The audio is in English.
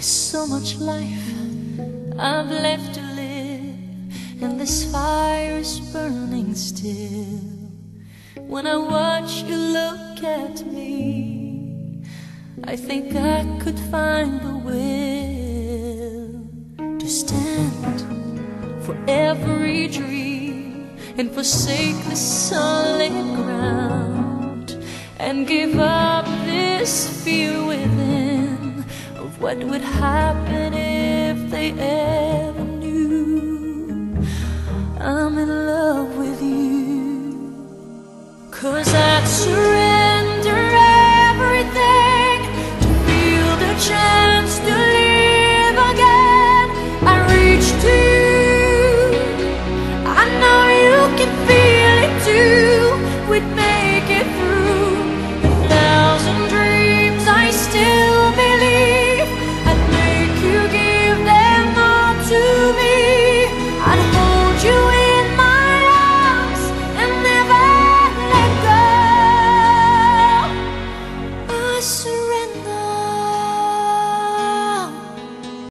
There's so much life I've left to live, and this fire is burning still. When I watch you look at me, I think I could find the will to stand for every dream and forsake the solid ground, and give up this fear within of what would happen if they ever knew I'm in love with you. 'Cause I'd surrender everything to feel the chance to live again. I reach to you, I know you can feel it too. We'd make it through.